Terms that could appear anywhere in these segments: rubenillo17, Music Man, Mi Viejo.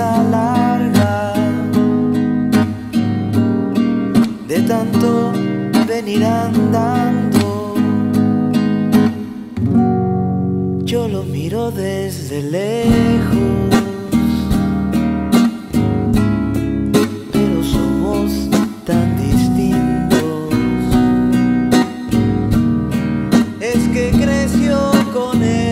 mesa larga, de tanto venir andando. Yo lo miro desde lejos, pero somos tan distintos. Es que creció con él.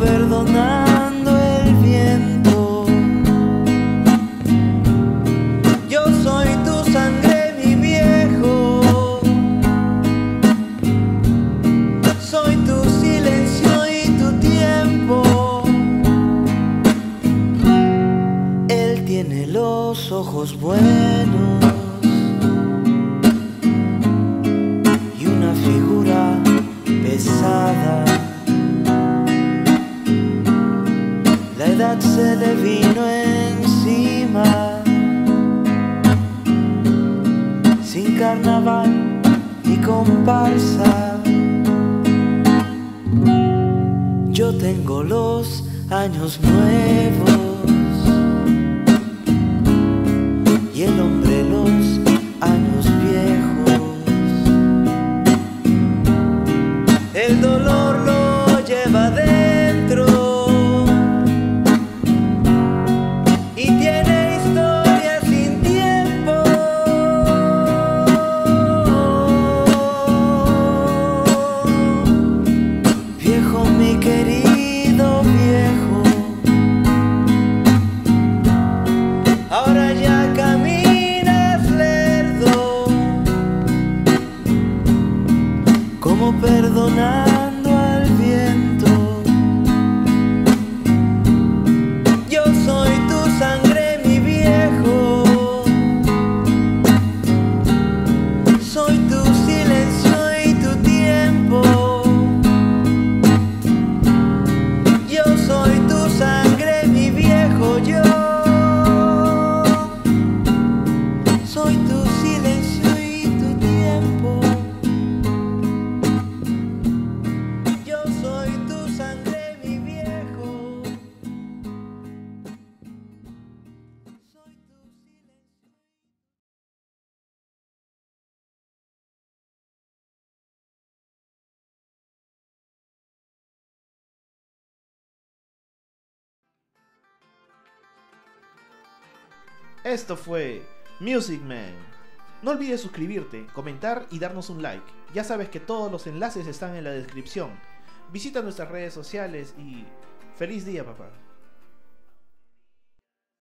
Perdonando el viento, yo soy tu sangre, mi viejo, soy tu silencio y tu tiempo. Él tiene los ojos buenos y una figura pesada. La edad se le vino encima, sin carnaval ni comparsa. Yo tengo los años nuevos y el hombre los años viejos. El dolor lo lleva dentro. Perdonando al viento, yo soy tu sangre, mi viejo, soy tu silencio y tu tiempo, yo soy tu sangre, mi viejo, yo soy tu silencio y tu tiempo. Esto fue Music Man. No olvides suscribirte, comentar y darnos un like. Ya sabes que todos los enlaces están en la descripción. Visita nuestras redes sociales y... ¡Feliz día, papá!